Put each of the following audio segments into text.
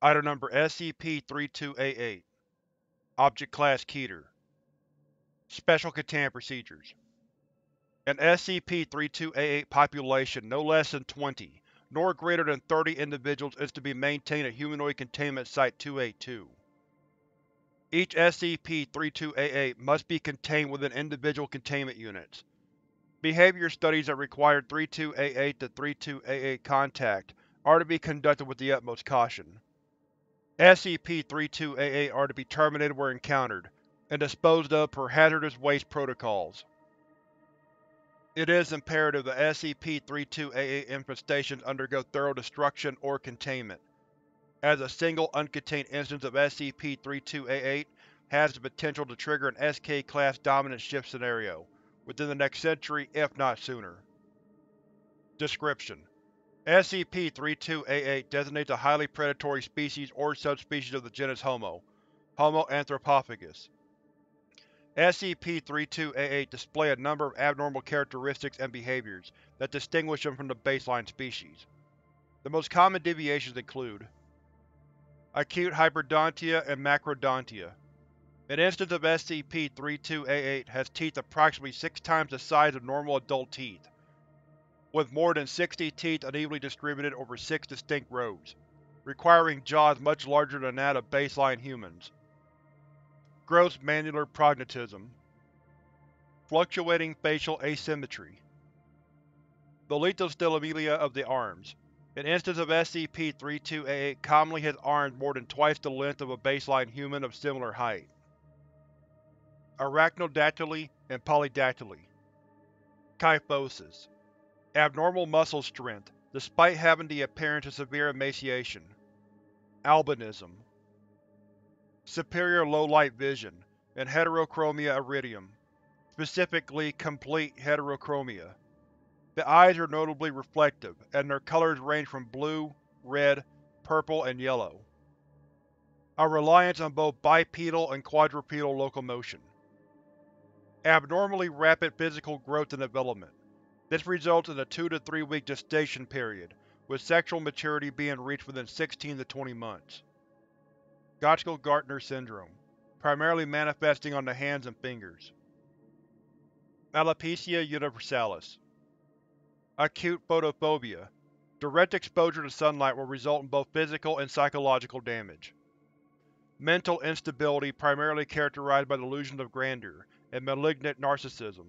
Item number SCP-3288. Object Class Keter. Special Containment Procedures. An SCP-3288 population no less than 20, nor greater than 30 individuals is to be maintained at Humanoid Containment Site-282. Each SCP-3288 must be contained within individual containment units. Behavior studies that require 3288 to 3288 contact are to be conducted with the utmost caution. SCP-3288 are to be terminated where encountered, and disposed of per hazardous waste protocols. It is imperative that SCP-3288 infestations undergo thorough destruction or containment, as a single uncontained instance of SCP-3288 has the potential to trigger an SK-class dominant shift scenario within the next century, if not sooner. Description: SCP-3288 designates a highly predatory species or subspecies of the genus Homo, Homo anthropophagus. SCP-3288 display a number of abnormal characteristics and behaviors that distinguish them from the baseline species. The most common deviations include acute hyperdontia and macrodontia. An instance of SCP-3288 has teeth approximately 6 times the size of normal adult teeth, with more than 60 teeth unevenly distributed over 6 distinct rows, requiring jaws much larger than that of baseline humans. Gross mandibular prognatism. Fluctuating facial asymmetry. The lithostomelia of the arms. An instance of SCP-3288 commonly has arms more than twice the length of a baseline human of similar height. Arachnodactyly and polydactyly. Kyphosis. Abnormal muscle strength, despite having the appearance of severe emaciation. Albinism. Superior low-light vision, and heterochromia iridium, specifically complete heterochromia. The eyes are notably reflective, and their colors range from blue, red, purple, and yellow. A reliance on both bipedal and quadrupedal locomotion. Abnormally rapid physical growth and development. This results in a 2 to 3 week gestation period, with sexual maturity being reached within 16 to 20 months. Gottschalk-Gartner syndrome, primarily manifesting on the hands and fingers. Alopecia universalis. Acute photophobia. Direct exposure to sunlight will result in both physical and psychological damage. Mental instability, primarily characterized by delusions of grandeur and malignant narcissism.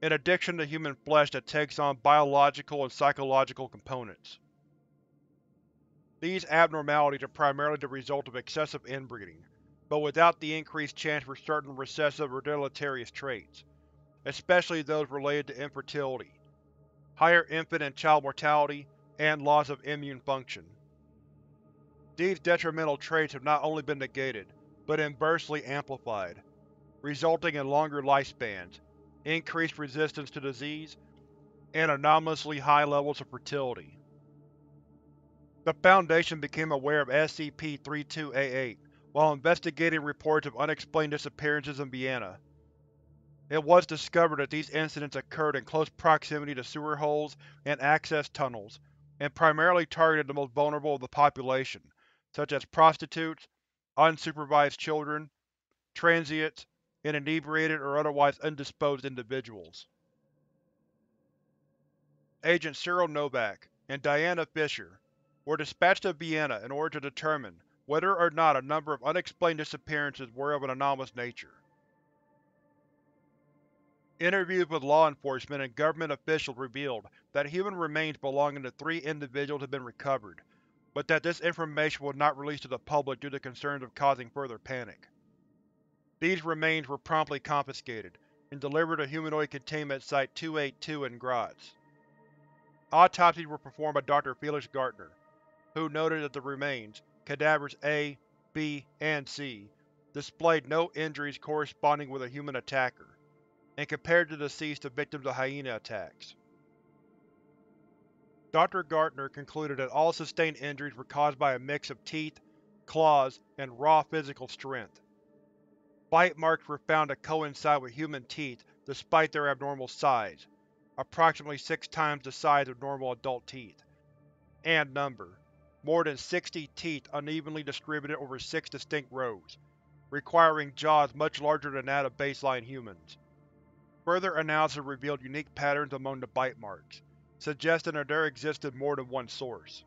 An addiction to human flesh that takes on biological and psychological components. These abnormalities are primarily the result of excessive inbreeding, but without the increased chance for certain recessive or deleterious traits, especially those related to infertility, higher infant and child mortality, and loss of immune function. These detrimental traits have not only been negated, but inversely amplified, resulting in longer lifespans, increased resistance to disease, and anomalously high levels of fertility. The Foundation became aware of SCP-3288 while investigating reports of unexplained disappearances in Vienna. It was discovered that these incidents occurred in close proximity to sewer holes and access tunnels, and primarily targeted the most vulnerable of the population, such as prostitutes, unsupervised children, transients, and inebriated or otherwise indisposed individuals. Agents Cyril Novak and Diana Fisher were dispatched to Vienna in order to determine whether or not a number of unexplained disappearances were of an anomalous nature. Interviews with law enforcement and government officials revealed that human remains belonging to 3 individuals had been recovered, but that this information was not released to the public due to concerns of causing further panic. These remains were promptly confiscated and delivered to Humanoid Containment Site-282 in Graz. Autopsies were performed by Dr. Felix Gartner, who noted that the remains, cadavers A, B, and C, displayed no injuries corresponding with a human attacker, and compared the deceased to victims of hyena attacks. Dr. Gartner concluded that all sustained injuries were caused by a mix of teeth, claws, and raw physical strength. Bite marks were found to coincide with human teeth despite their abnormal size, approximately 6 times the size of normal adult teeth, and number, more than 60 teeth unevenly distributed over 6 distinct rows, requiring jaws much larger than that of baseline humans. Further analysis revealed unique patterns among the bite marks, suggesting that there existed more than one source.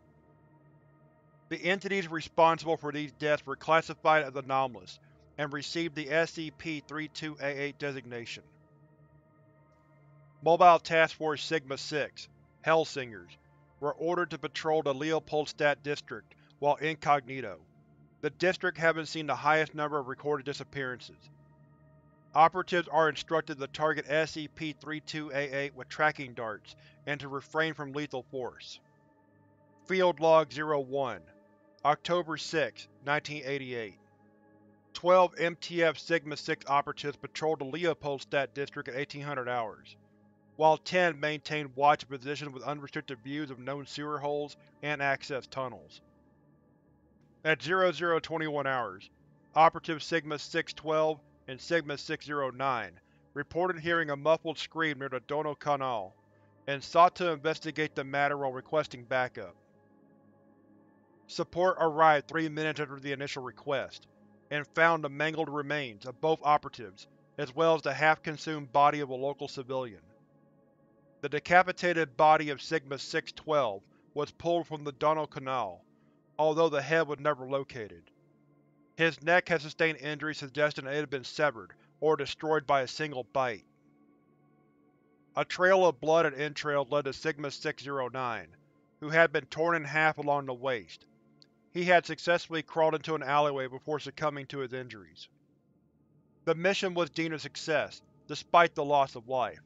The entities responsible for these deaths were classified as anomalous, and received the SCP-3288 designation. Mobile Task Force Sigma-6, Hellsingers, were ordered to patrol the Leopoldstadt district while incognito, the district having seen the highest number of recorded disappearances. Operatives are instructed to target SCP-3288 with tracking darts and to refrain from lethal force. Field Log 01, October 6, 1988. 12 MTF Sigma-6 operatives patrolled the Leopoldstadt district at 1800 hours, while 10 maintained watch positions with unrestricted views of known sewer holes and access tunnels. At 0021 hours, Operatives Sigma-612 and Sigma-609 reported hearing a muffled scream near the Donaukanal, and sought to investigate the matter while requesting backup. Support arrived 3 minutes after the initial request, and found the mangled remains of both operatives, as well as the half-consumed body of a local civilian. The decapitated body of Sigma-612 was pulled from the Donaukanal, although the head was never located. His neck had sustained injuries suggesting that it had been severed or destroyed by a single bite. A trail of blood and entrails led to Sigma-609, who had been torn in half along the waist. He had successfully crawled into an alleyway before succumbing to his injuries. The mission was deemed a success, despite the loss of life,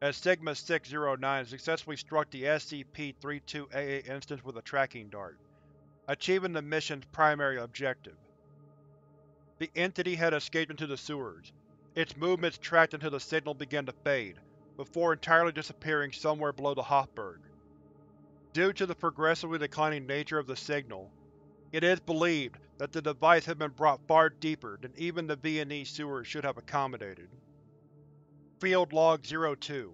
as Sigma-609 successfully struck the SCP-3288 instance with a tracking dart, achieving the mission's primary objective. The entity had escaped into the sewers, its movements tracked until the signal began to fade, before entirely disappearing somewhere below the Hofburg. Due to the progressively declining nature of the signal, it is believed that the device had been brought far deeper than even the Viennese sewers should have accommodated. Field Log 02,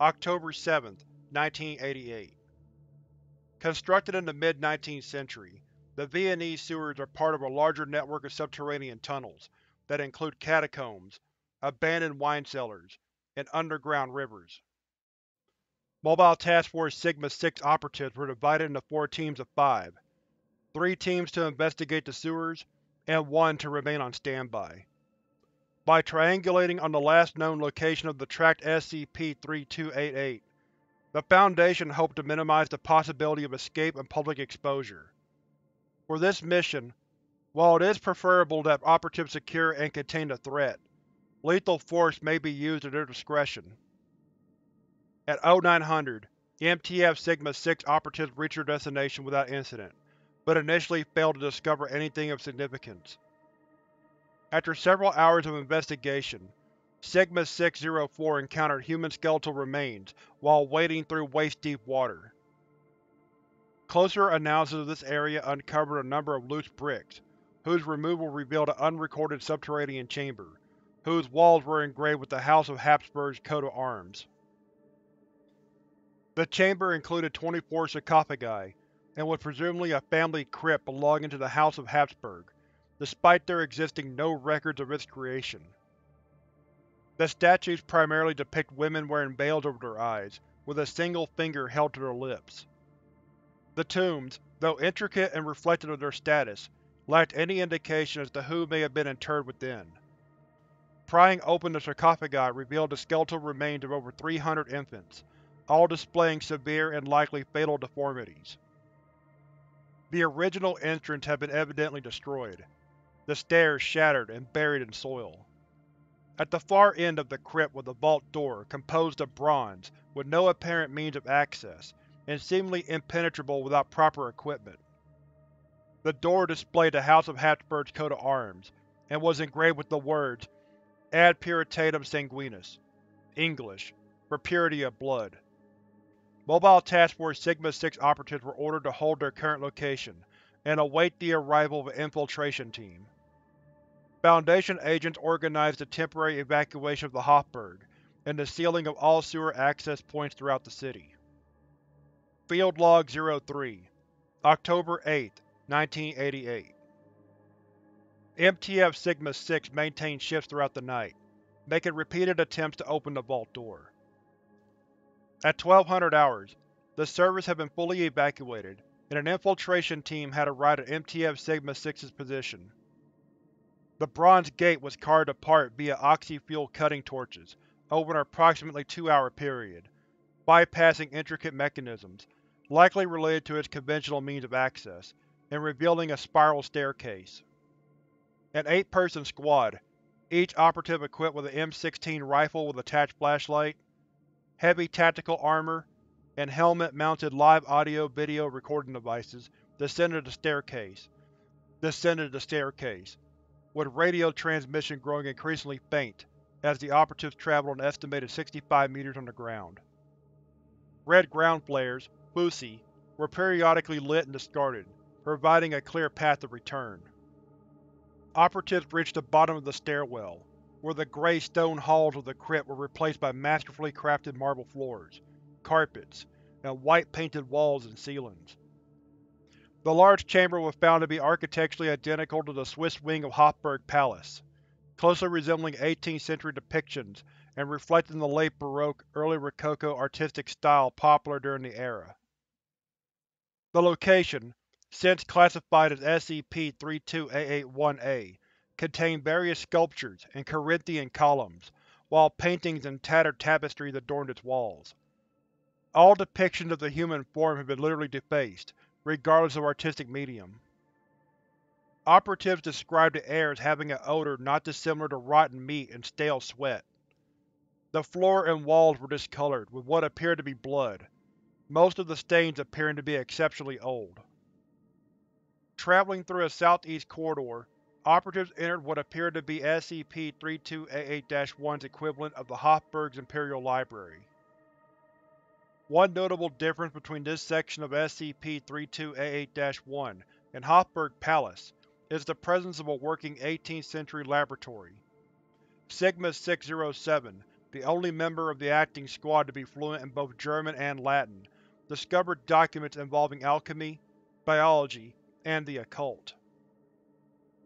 October 7, 1988. Constructed in the mid-19th century, the Viennese sewers are part of a larger network of subterranean tunnels that include catacombs, abandoned wine cellars, and underground rivers. Mobile Task Force Sigma-6 operatives were divided into 4 teams of 5. 3 teams to investigate the sewers, and 1 to remain on standby. By triangulating on the last known location of the tracked SCP-3288, the Foundation hoped to minimize the possibility of escape and public exposure. For this mission, while it is preferable that operatives secure and contain the threat, lethal force may be used at their discretion. At 0900, MTF Sigma-6 operatives reached their destination without incident, but initially failed to discover anything of significance. After several hours of investigation, Sigma-604 encountered human skeletal remains while wading through waist-deep water. Closer analysis of this area uncovered a number of loose bricks, whose removal revealed an unrecorded subterranean chamber, whose walls were engraved with the House of Habsburg's coat of arms. The chamber included 24 sarcophagi, and was presumably a family crypt belonging to the House of Habsburg, despite there existing no records of its creation. The statues primarily depict women wearing veils over their eyes, with a single finger held to their lips. The tombs, though intricate and reflective of their status, lacked any indication as to who may have been interred within. Prying open the sarcophagi revealed the skeletal remains of over 300 infants, all displaying severe and likely fatal deformities. The original entrance had been evidently destroyed, the stairs shattered and buried in soil. At the far end of the crypt was a vault door composed of bronze with no apparent means of access, and seemingly impenetrable without proper equipment. The door displayed the House of Habsburg's coat of arms, and was engraved with the words, "Ad puritatem sanguinis," English, for purity of blood. Mobile Task Force Sigma-6 operatives were ordered to hold their current location, and await the arrival of an infiltration team. Foundation agents organized the temporary evacuation of the Hofburg, and the sealing of all sewer access points throughout the city. Field Log 03, October 8, 1988. MTF Sigma-6 maintained shifts throughout the night, making repeated attempts to open the vault door. At 1200 hours, the servers had been fully evacuated, and an infiltration team had arrived at MTF Sigma-6's position. The bronze gate was carved apart via oxy-fuel cutting torches over an approximately 2-hour period, bypassing intricate mechanisms, likely related to its conventional means of access, and revealing a spiral staircase. An 8-person squad, each operative equipped with an M16 rifle with attached flashlight, heavy tactical armor, and helmet-mounted live audio-video recording devices, descended the staircase, with radio transmission growing increasingly faint as the operatives traveled an estimated 65 meters underground. Red ground flares, fuci, were periodically lit and discarded, providing a clear path of return. Operatives reached the bottom of the stairwell, where the gray stone halls of the crypt were replaced by masterfully crafted marble floors, carpets, and white-painted walls and ceilings. The large chamber was found to be architecturally identical to the Swiss wing of Hofburg Palace, closely resembling 18th-century depictions and reflecting the late Baroque, early Rococo artistic style popular during the era. The location, since classified as SCP-3288-1-A, contained various sculptures and Corinthian columns, while paintings and tattered tapestries adorned its walls. All depictions of the human form have been literally defaced, regardless of artistic medium. Operatives described the air as having an odor not dissimilar to rotten meat and stale sweat. The floor and walls were discolored with what appeared to be blood, most of the stains appearing to be exceptionally old. Traveling through a southeast corridor, operatives entered what appeared to be SCP-3288-1's equivalent of the Hofburg's Imperial Library. One notable difference between this section of SCP-3288-1 and Hofburg Palace is the presence of a working 18th-century laboratory. Sigma-607, the only member of the acting squad to be fluent in both German and Latin, discovered documents involving alchemy, biology, and the occult.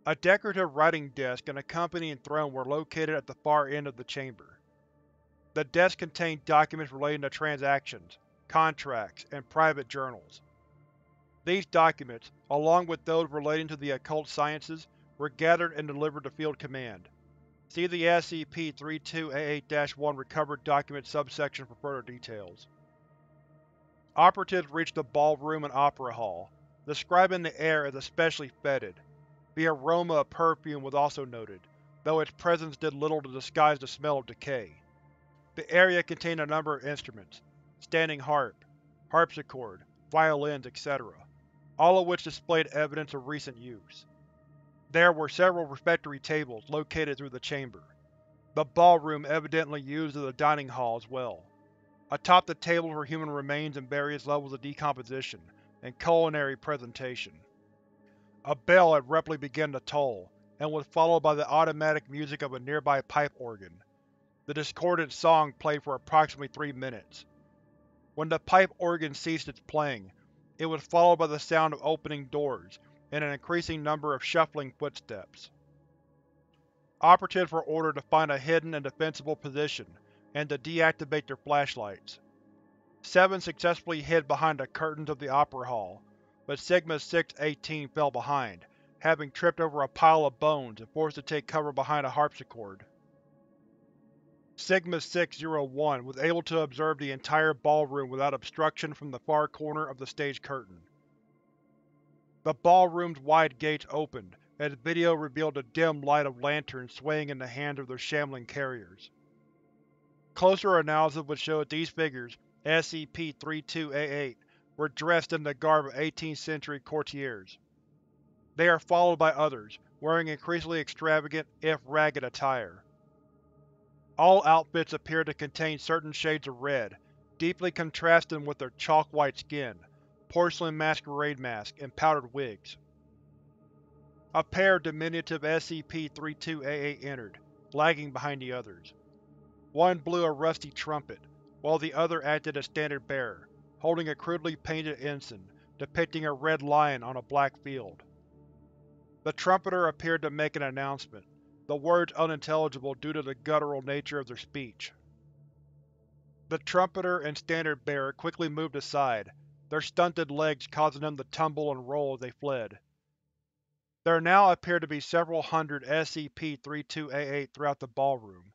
A decorative writing desk and accompanying throne were located at the far end of the chamber. The desk contained documents relating to transactions, contracts, and private journals. These documents, along with those relating to the occult sciences, were gathered and delivered to Field Command. See the SCP-3288-1 Recovered Document subsection for further details. Operatives reached the ballroom and opera hall, describing the air as especially fetid. The aroma of perfume was also noted, though its presence did little to disguise the smell of decay. The area contained a number of instruments, standing harp, harpsichord, violins, etc., all of which displayed evidence of recent use. There were several refectory tables located through the chamber, the ballroom evidently used as a dining hall as well. Atop the tables were human remains in various levels of decomposition and culinary presentation. A bell had abruptly begun to toll, and was followed by the automatic music of a nearby pipe organ. The discordant song played for approximately 3 minutes. When the pipe organ ceased its playing, it was followed by the sound of opening doors and an increasing number of shuffling footsteps. Operatives were ordered to find a hidden and defensible position and to deactivate their flashlights. 7 successfully hid behind the curtains of the opera hall, but Sigma-618 fell behind, having tripped over a pile of bones and forced to take cover behind a harpsichord. Sigma-601 was able to observe the entire ballroom without obstruction from the far corner of the stage curtain. The ballroom's wide gates opened as video revealed the dim light of lanterns swaying in the hands of their shambling carriers. Closer analysis would show that these figures, SCP-3288, were dressed in the garb of 18th-century courtiers. They are followed by others, wearing increasingly extravagant, if ragged, attire. All outfits appear to contain certain shades of red, deeply contrasting with their chalk-white skin, porcelain masquerade masks, and powdered wigs. A pair of diminutive SCP-3288 entered, lagging behind the others. One blew a rusty trumpet, while the other acted as standard-bearer, holding a crudely painted ensign depicting a red lion on a black field. The trumpeter appeared to make an announcement, the words unintelligible due to the guttural nature of their speech. The trumpeter and standard-bearer quickly moved aside, their stunted legs causing them to tumble and roll as they fled. There now appear to be several hundred SCP-3288 throughout the ballroom.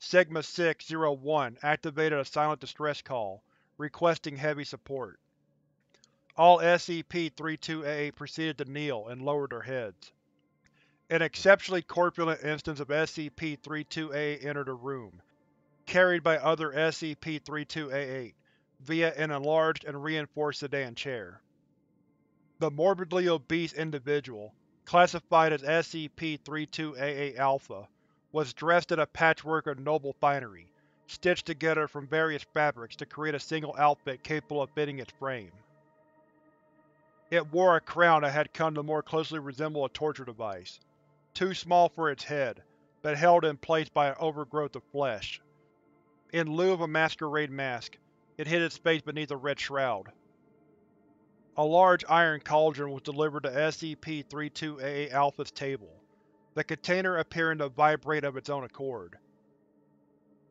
Sigma-6-01 activated a silent distress call, requesting heavy support. All SCP-3288 proceeded to kneel and lowered their heads. An exceptionally corpulent instance of SCP-3288 entered the room, carried by other SCP-3288 via an enlarged and reinforced sedan chair. The morbidly obese individual, classified as SCP-3288-Alpha, was dressed in a patchwork of noble finery, stitched together from various fabrics to create a single outfit capable of fitting its frame. It wore a crown that had come to more closely resemble a torture device, too small for its head, but held in place by an overgrowth of flesh. In lieu of a masquerade mask, it hid its face beneath a red shroud. A large iron cauldron was delivered to SCP-3288-Alpha's table, the container appearing to vibrate of its own accord.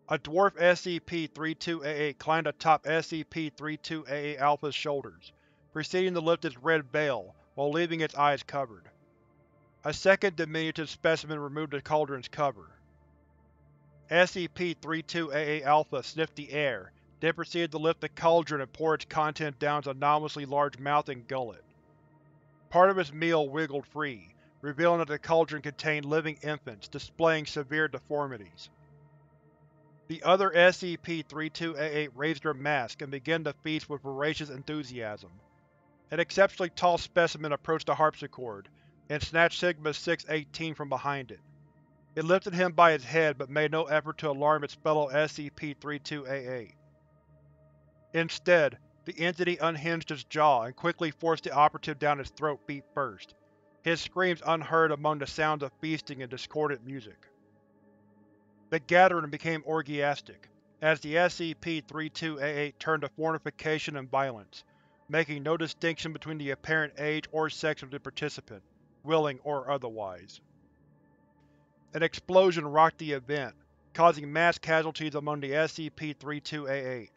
A dwarf SCP-3288 climbed atop SCP-3288-Alpha's shoulders, proceeding to lift its red veil while leaving its eyes covered. A second diminutive specimen removed the cauldron's cover. SCP-3288-Alpha sniffed the air, then proceeded to lift the cauldron and pour its contents down its anomalously large mouth and gullet. Part of its meal wiggled free, revealing that the cauldron contained living infants displaying severe deformities. The other SCP-3288 raised their mask and began to feast with voracious enthusiasm. An exceptionally tall specimen approached the harpsichord, and snatched Sigma-618 from behind it. It lifted him by his head but made no effort to alarm its fellow SCP-3288. Instead, the entity unhinged its jaw and quickly forced the operative down its throat feet first, his screams unheard among the sounds of feasting and discordant music. The gathering became orgiastic, as the SCP-3288 turned to fornication and violence, making no distinction between the apparent age or sex of the participant, willing or otherwise. An explosion rocked the event, causing mass casualties among the SCP-3288.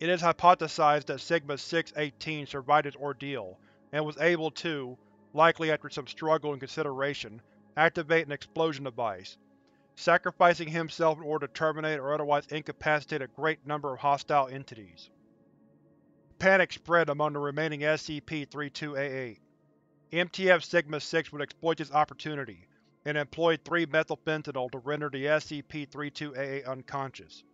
It is hypothesized that Sigma-618 survived its ordeal, and was able to, likely after some struggle and consideration, activate an explosion device, sacrificing himself in order to terminate or otherwise incapacitate a great number of hostile entities. Panic spread among the remaining SCP-3288. MTF Sigma-6 would exploit this opportunity, and employed 3 methylfentanil to render the SCP-3288 unconscious.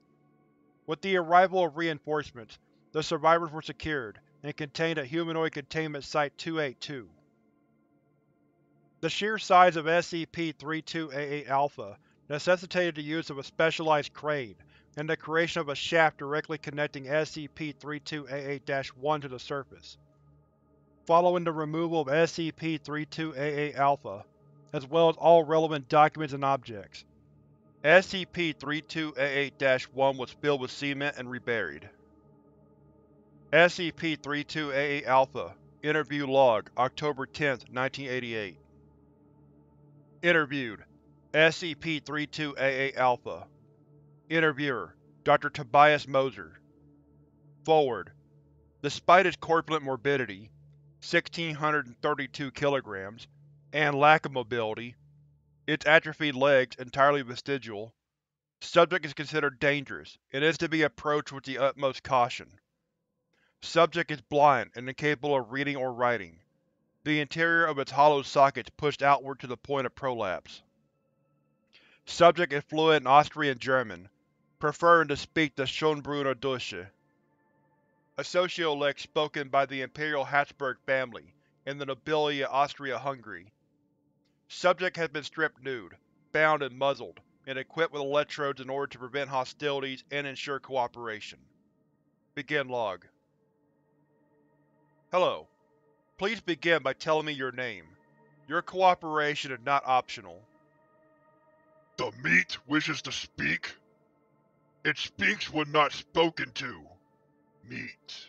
With the arrival of reinforcements, the survivors were secured and contained at Humanoid Containment Site-282. The sheer size of SCP-3288-Alpha necessitated the use of a specialized crane and the creation of a shaft directly connecting SCP-3288-1 to the surface. Following the removal of SCP-3288-Alpha, as well as all relevant documents and objects, SCP-3288-1 was filled with cement and reburied. SCP-3288-Alpha Interview Log, October 10, 1988. Interviewed: SCP-3288-Alpha. Interviewer: Dr. Tobias Moser. Forward: despite its corpulent morbidity, 1,632 kilograms, and lack of mobility, its atrophied legs entirely vestigial, subject is considered dangerous and is to be approached with the utmost caution. Subject is blind and incapable of reading or writing. The interior of its hollow sockets pushed outward to the point of prolapse. Subject is fluent in Austrian German, preferring to speak the Schönbrunner Dusche, a sociolect spoken by the Imperial Habsburg family and the nobility of Austria-Hungary. Subject has been stripped nude, bound and muzzled, and equipped with electrodes in order to prevent hostilities and ensure cooperation. Begin log. Hello. Please begin by telling me your name. Your cooperation is not optional. The meat wishes to speak. It speaks when not spoken to. Meat.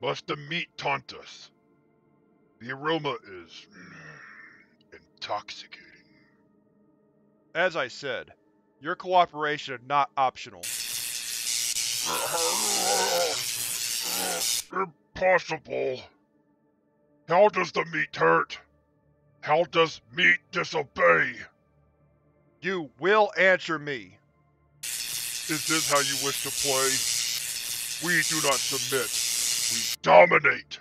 Must the meat taunt us? The aroma is intoxicating. As I said, your cooperation is not optional. Impossible. How does the meat hurt? How does meat disobey? You will answer me. Is this how you wish to play? We do not submit. We dominate.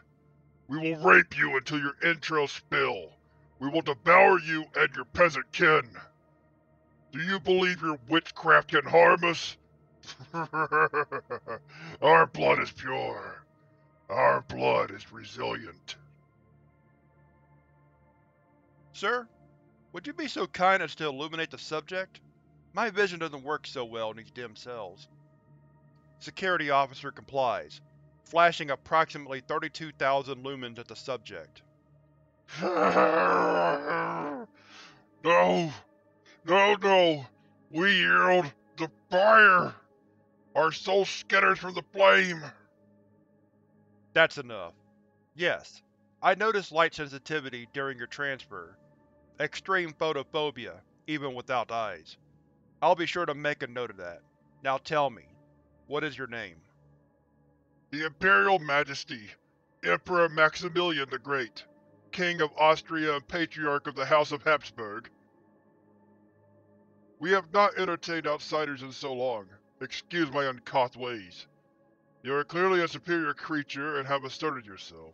We will rape you until your entrails spill. We will devour you and your peasant kin. Do you believe your witchcraft can harm us? Our blood is pure. Our blood is resilient. Sir, would you be so kind as to illuminate the subject? My vision doesn't work so well in these dim cells. Security officer complies, flashing approximately 32,000 lumens at the subject. No! No, no! We yield the fire! Our soul scatters from the flame! That's enough. Yes, I noticed light sensitivity during your transfer. Extreme photophobia, even without eyes. I'll be sure to make a note of that. Now tell me, what is your name? The Imperial Majesty, Emperor Maximilian the Great, King of Austria and Patriarch of the House of Habsburg. We have not entertained outsiders in so long. Excuse my uncouth ways. You are clearly a superior creature and have asserted yourself.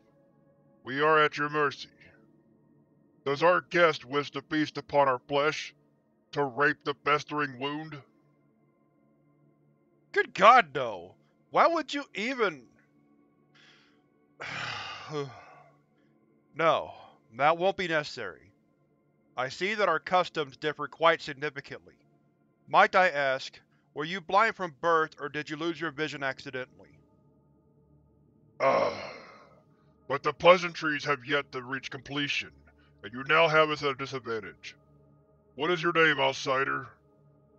We are at your mercy. Does our guest wish to feast upon our flesh? To rape the festering wound? Good God, no! Why would you even... No, that won't be necessary. I see that our customs differ quite significantly. Might I ask, were you blind from birth or did you lose your vision accidentally? But the pleasantries have yet to reach completion, and you now have us at a disadvantage. What is your name, outsider?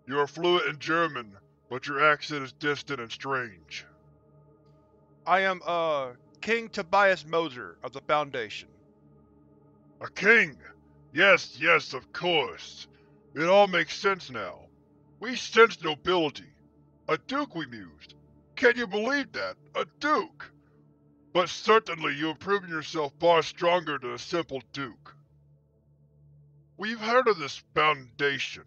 You are fluent in German, but your accent is distant and strange. I am, King Tobias Moser of the Foundation. A king? Yes, yes, of course. It all makes sense now. We sense nobility. A duke, we mused. Can you believe that? A duke! But certainly you have proven yourself far stronger than a simple duke. We've heard of this Foundation,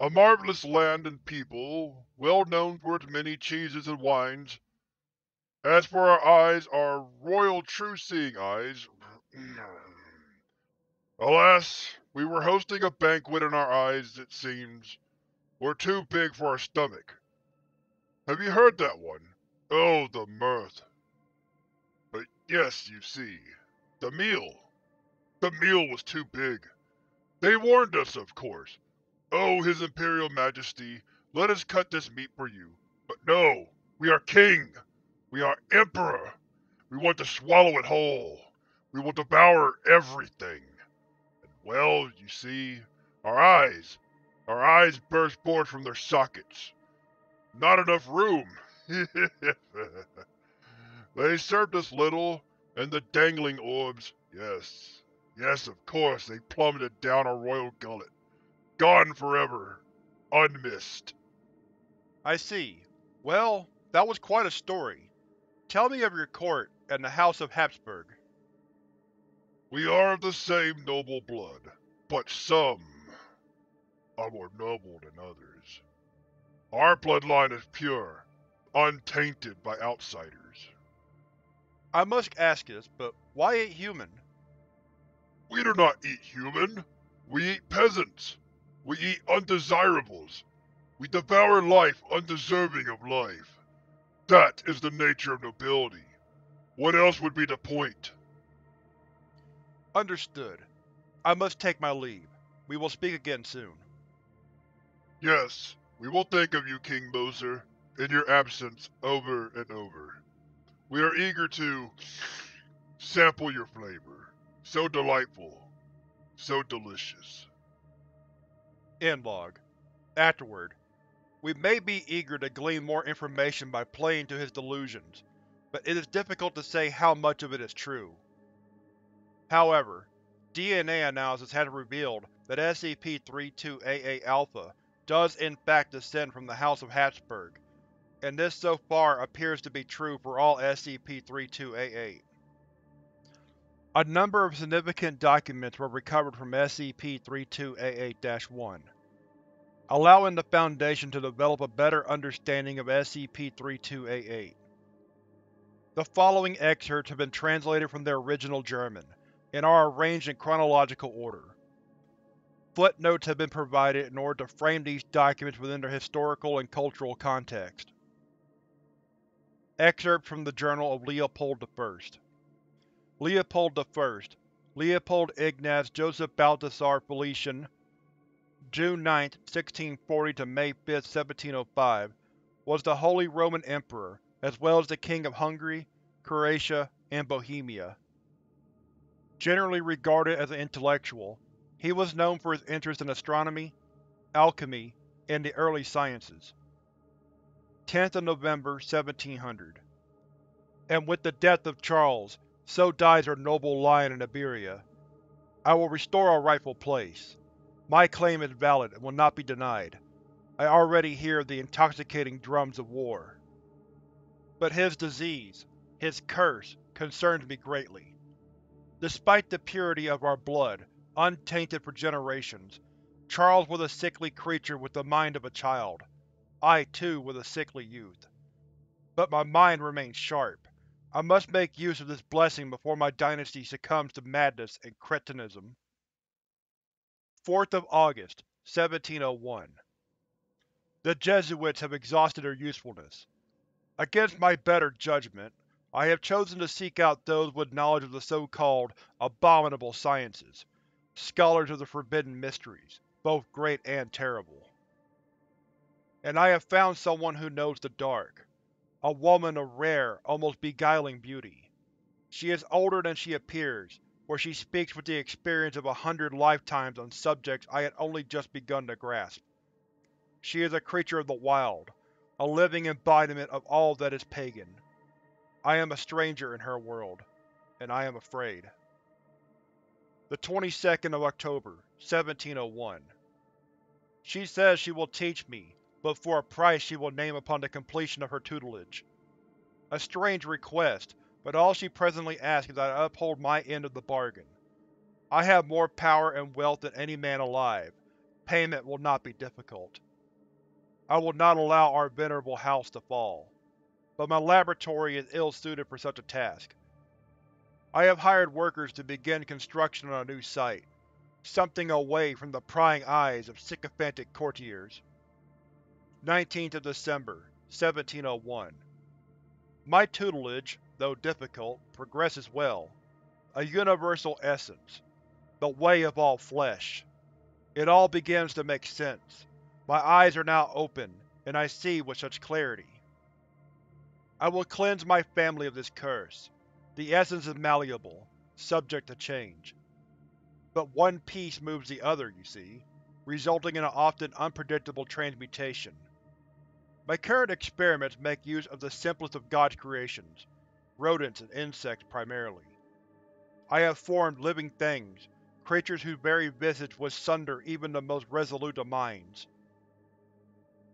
a marvelous land and people, well known for its many cheeses and wines. As for our eyes, our royal true-seeing eyes... Alas, we were hosting a banquet and our eyes, it seems, were too big for our stomach. Have you heard that one? Oh, the mirth. But yes, you see, the meal was too big. They warned us, of course. Oh, His Imperial Majesty, let us cut this meat for you. But no, we are king. We are emperor. We want to swallow it whole. We will devour everything. And well, you see, our eyes burst forth from their sockets. Not enough room. They served us little, and the dangling orbs, yes. Yes, of course, they plummeted down our royal gullet. Gone forever. Unmissed. I see. Well, that was quite a story. Tell me of your court and the House of Habsburg. We are of the same noble blood, but some are more noble than others. Our bloodline is pure, untainted by outsiders. I must ask this, but why eat human? We do not eat human. We eat peasants. We eat undesirables. We devour life undeserving of life. That is the nature of nobility. What else would be the point? Understood. I must take my leave. We will speak again soon. Yes, we will think of you, King Moser, in your absence over and over. We are eager to sample your flavor. So delightful. So delicious. End log. Afterward, we may be eager to glean more information by playing to his delusions, but it is difficult to say how much of it is true. However, DNA analysis has revealed that SCP-3288-Alpha does in fact descend from the House of Habsburg, and this so far appears to be true for all SCP-3288. A number of significant documents were recovered from SCP-3288-1, allowing the Foundation to develop a better understanding of SCP-3288. The following excerpts have been translated from their original German, and are arranged in chronological order. Footnotes have been provided in order to frame these documents within their historical and cultural context. Excerpt from the Journal of Leopold I. Leopold I, Leopold Ignaz Joseph Balthasar Felician, June 9, 1640 to May 5, 1705, was the Holy Roman Emperor, as well as the King of Hungary, Croatia, and Bohemia. Generally regarded as an intellectual, he was known for his interest in astronomy, alchemy, and the early sciences. 10th of November, 1700. And with the death of Charles, so dies our noble lion in Iberia. I will restore our rightful place. My claim is valid and will not be denied. I already hear the intoxicating drums of war. But his disease, his curse, concerns me greatly. Despite the purity of our blood, untainted for generations, Charles was a sickly creature with the mind of a child. I, too, was a sickly youth. But my mind remains sharp. I must make use of this blessing before my dynasty succumbs to madness and cretinism. 4th of August, 1701. The Jesuits have exhausted their usefulness. Against my better judgment, I have chosen to seek out those with knowledge of the so-called abominable sciences, scholars of the forbidden mysteries, both great and terrible. And I have found someone who knows the dark, a woman of rare, almost beguiling beauty. She is older than she appears, for she speaks with the experience of 100 lifetimes on subjects I had only just begun to grasp. She is a creature of the wild, a living embodiment of all that is pagan. I am a stranger in her world, and I am afraid. The 22nd of October, 1701. She says she will teach me, but for a price she will name upon the completion of her tutelage. A strange request, but all she presently asks is that I uphold my end of the bargain. I have more power and wealth than any man alive. Payment will not be difficult. I will not allow our venerable house to fall, but my laboratory is ill-suited for such a task. I have hired workers to begin construction on a new site, something away from the prying eyes of sycophantic courtiers. 19th of December, 1701. My tutelage, though difficult, progresses well. A universal essence, the way of all flesh. It all begins to make sense. My eyes are now open, and I see with such clarity. I will cleanse my family of this curse. The essence is malleable, subject to change. But one piece moves the other, you see, resulting in an often unpredictable transmutation. My current experiments make use of the simplest of God's creations, rodents and insects primarily. I have formed living things, creatures whose very visage would sunder even the most resolute of minds.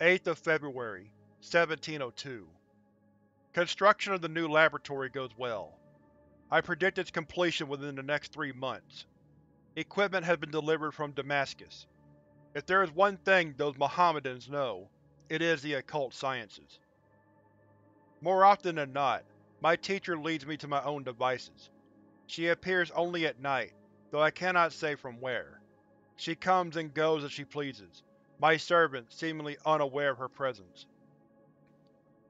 8th of February, 1702. Construction of the new laboratory goes well. I predict its completion within the next 3 months. Equipment has been delivered from Damascus. If there is one thing those Mohammedans know, it is the occult sciences. More often than not, my teacher leads me to my own devices. She appears only at night, though I cannot say from where. She comes and goes as she pleases, my servant seemingly unaware of her presence.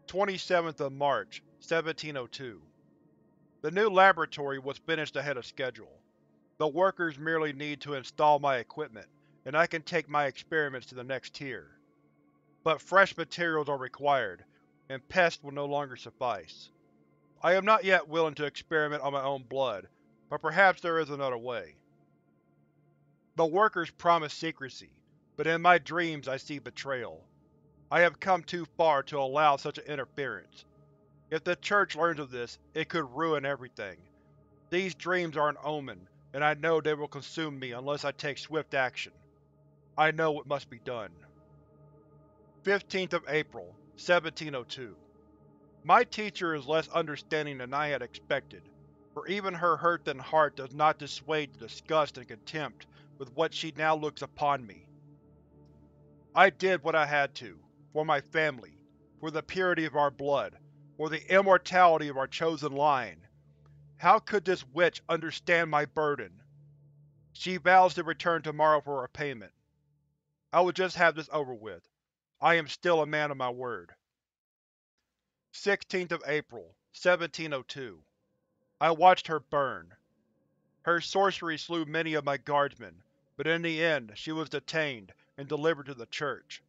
27th of March, 1702. The new laboratory was finished ahead of schedule. The workers merely need to install my equipment, and I can take my experiments to the next tier. But fresh materials are required, and pests will no longer suffice. I am not yet willing to experiment on my own blood, but perhaps there is another way. The workers promise secrecy, but in my dreams I see betrayal. I have come too far to allow such an interference. If the Church learns of this, it could ruin everything. These dreams are an omen, and I know they will consume me unless I take swift action. I know what must be done. 15th of April, 1702. My teacher is less understanding than I had expected, for even her hurt and heart does not dissuade the disgust and contempt with what she now looks upon me. I did what I had to, for my family, for the purity of our blood, for the immortality of our chosen line. How could this witch understand my burden? She vows to return tomorrow for her payment. I will just have this over with. I am still a man of my word. 16th of April, 1702. I watched her burn. Her sorcery slew many of my guardsmen, but in the end she was detained and delivered to the Church.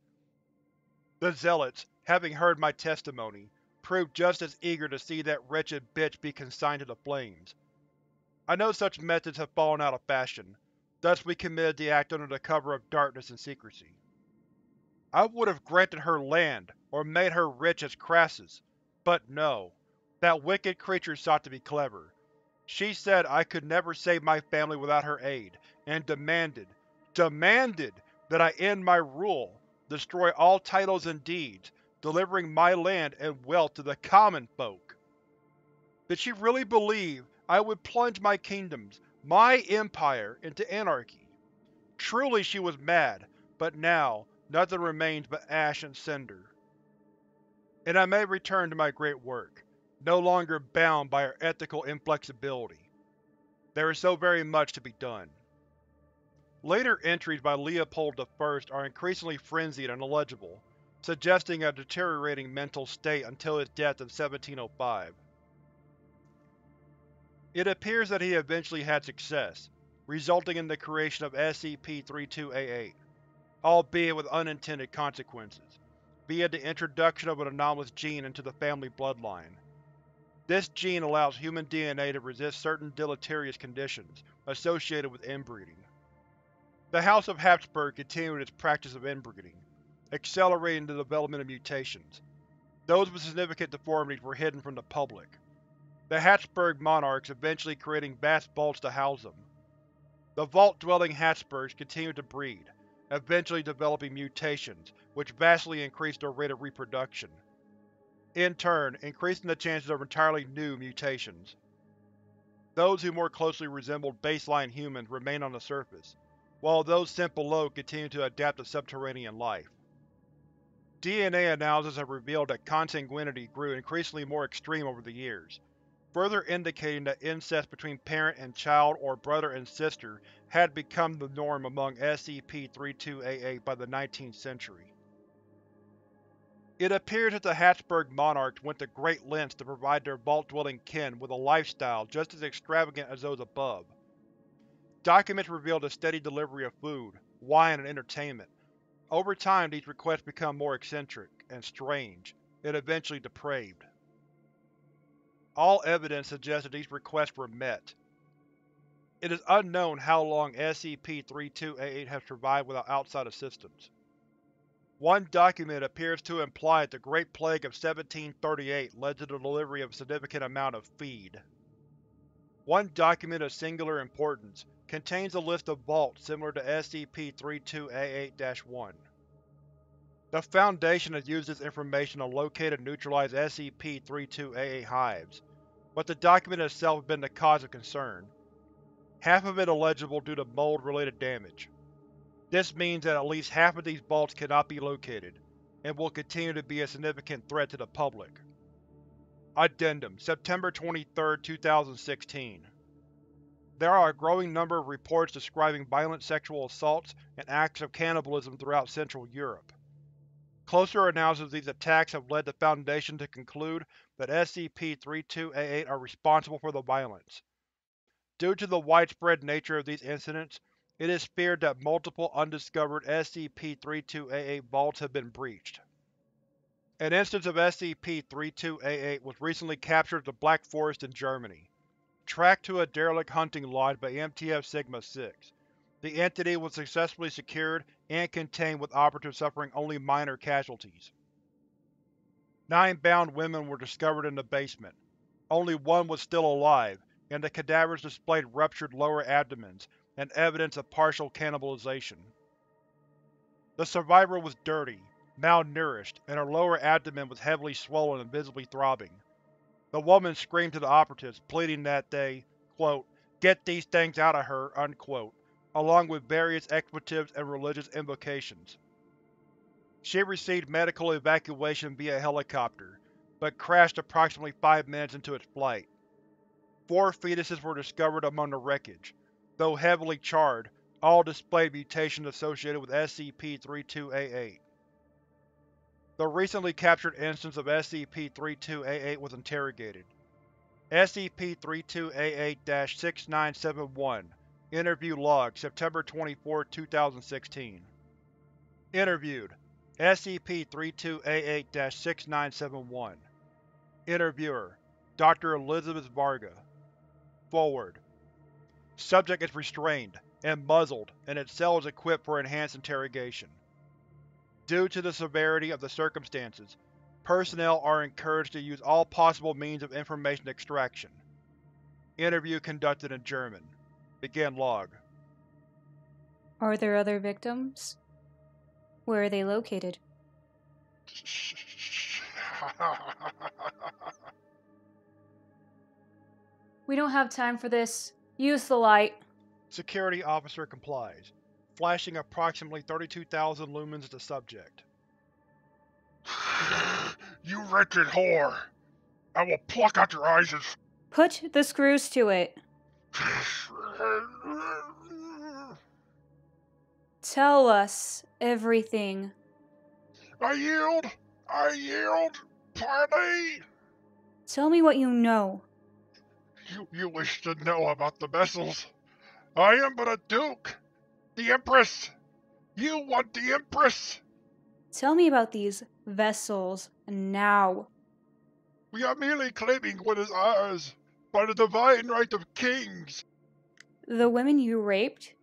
The zealots, having heard my testimony, proved just as eager to see that wretched bitch be consigned to the flames. I know such methods have fallen out of fashion, thus we committed the act under the cover of darkness and secrecy. I would have granted her land or made her rich as Crassus, but no. That wicked creature sought to be clever. She said I could never save my family without her aid, and demanded that I end my rule, destroy all titles and deeds, delivering my land and wealth to the common folk. Did she really believe I would plunge my kingdoms, my empire, into anarchy? Truly she was mad, but now nothing remains but ash and cinder. And I may return to my great work, no longer bound by her ethical inflexibility. There is so very much to be done. Later entries by Leopold I are increasingly frenzied and illegible, suggesting a deteriorating mental state until his death in 1705. It appears that he eventually had success, resulting in the creation of SCP-3288, albeit with unintended consequences, via the introduction of an anomalous gene into the family bloodline. This gene allows human DNA to resist certain deleterious conditions associated with inbreeding. The House of Habsburg continued its practice of inbreeding, accelerating the development of mutations. Those with significant deformities were hidden from the public, the Habsburg monarchs eventually creating vast vaults to house them. The vault-dwelling Habsburgs continued to breed, eventually developing mutations which vastly increased their rate of reproduction, in turn increasing the chances of entirely new mutations. Those who more closely resembled baseline humans remained on the surface, while those sent below continued to adapt to subterranean life. DNA analysis have revealed that consanguinity grew increasingly more extreme over the years, further indicating that incest between parent and child or brother and sister had become the norm among SCP-3288 by the 19th century. It appears that the Habsburg monarchs went to great lengths to provide their vault-dwelling kin with a lifestyle just as extravagant as those above. Documents revealed a steady delivery of food, wine, and entertainment. Over time, these requests become more eccentric and strange, and eventually depraved. All evidence suggests that these requests were met. It is unknown how long SCP-3288 has survived without outside assistance. One document appears to imply that the Great Plague of 1738 led to the delivery of a significant amount of feed. One document of singular importance contains a list of vaults similar to SCP-3288-1. The Foundation has used this information to locate and neutralize SCP-3288 hives, but the document itself has been the cause of concern. Half of it illegible due to mold-related damage. This means that at least half of these vaults cannot be located, and will continue to be a significant threat to the public. Addendum, September 23, 2016. There are a growing number of reports describing violent sexual assaults and acts of cannibalism throughout Central Europe. Closer analysis of these attacks have led the Foundation to conclude that SCP-3288 are responsible for the violence. Due to the widespread nature of these incidents, it is feared that multiple undiscovered SCP-3288 vaults have been breached. An instance of SCP-3288 was recently captured at the Black Forest in Germany. Tracked to a derelict hunting lodge by MTF Sigma-6. The entity was successfully secured and contained with operatives suffering only minor casualties. 9 bound women were discovered in the basement. Only one was still alive, and the cadavers displayed ruptured lower abdomens and evidence of partial cannibalization. The survivor was dirty, malnourished, and her lower abdomen was heavily swollen and visibly throbbing. The woman screamed to the operatives, pleading that they, quote, "get these things out of her," unquote, along with various expletives and religious invocations. She received medical evacuation via helicopter, but crashed approximately 5 minutes into its flight. 4 fetuses were discovered among the wreckage. Though heavily charred, all displayed mutations associated with SCP-3288. The recently captured instance of SCP-3288 was interrogated. SCP-3288-6971 Interview Log, September 24, 2016. Interviewed: SCP-3288-6971. Interviewer: Dr. Elizabeth Varga. Forward: Subject is restrained and muzzled, and its cell is equipped for enhanced interrogation. Due to the severity of the circumstances, personnel are encouraged to use all possible means of information extraction. Interview conducted in German. Begin log. Are there other victims? Where are they located? We don't have time for this. Use the light. Security officer complies, flashing approximately 32,000 lumens at the subject. You wretched whore! I will pluck out your eyes and— Put the screws to it. Tell us everything. I yield! I yield! Party! Tell me what you know. You wish to know about the vessels. I am but a duke. The Empress! You want the Empress! Tell me about these vessels now. We are merely claiming what is ours by the divine right of kings. The women you raped?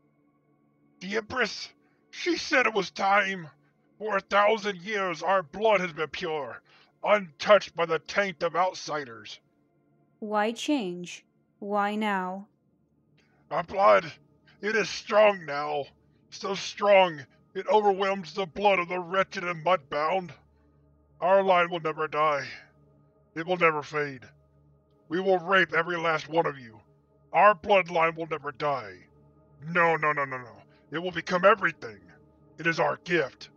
The Empress, she said it was time. For 1,000 years our blood has been pure, untouched by the taint of outsiders. Why change? Why now? Our blood, it is strong now. So strong, it overwhelms the blood of the wretched and mudbound. Our line will never die. It will never fade. We will rape every last one of you. Our bloodline will never die. No, no, no, no, no. It will become everything. It is our gift.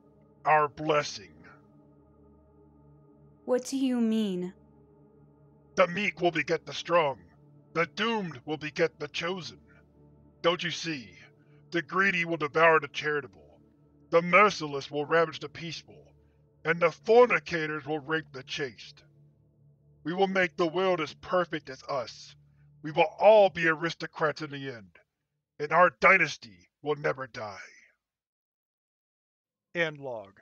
Our blessing. What do you mean? The meek will beget the strong. The doomed will beget the chosen. Don't you see? The greedy will devour the charitable. The merciless will ravage the peaceful. And the fornicators will rape the chaste. We will make the world as perfect as us. We will all be aristocrats in the end. And our dynasty will never die. End log.